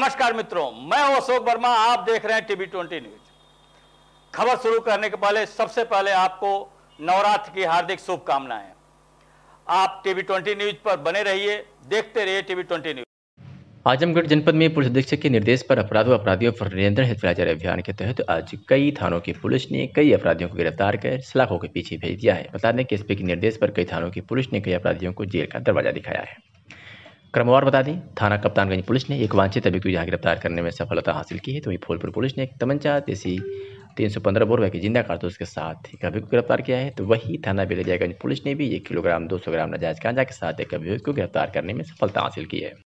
नमस्कार मित्रों, मैं अशोक वर्मा, आप देख रहे हैं टीवी 20 न्यूज। खबर शुरू करने के पहले सबसे पहले आपको नवरात्र की हार्दिक शुभकामनाएं। आप टीवी 20 न्यूज पर बने रहिए, देखते रहिए टीवी 20 न्यूज। आजमगढ़ जनपद में पुलिस अधीक्षक के निर्देश पर अपराध व अपराधियों पर नियंत्रण हितलाचार अभियान के तहत आज कई थानों की पुलिस ने कई अपराधियों को गिरफ्तार कर सलाखों के पीछे भेज दिया है। बता दें कि एसपी के निर्देश पर कई थानों की पुलिस ने कई अपराधियों को जेल का दरवाजा दिखाया है। क्रमवार बता दें, थाना कप्तानगंज पुलिस ने एक वांछित अभियुक्त जहां गिरफ्तार करने में सफलता हासिल की है, तो वहीं फोलपुर पुलिस ने एक तमंचा देसी 315 बोर व जिंदा कारतूस के साथ एक अभियुक्त को गिरफ्तार किया है। तो वही थाना बेलजयगंज पुलिस ने भी 1 किलोग्राम 200 ग्राम नाजायज गांजा के साथ एक अभियुक्त को गिरफ्तार करने में सफलता हासिल की है।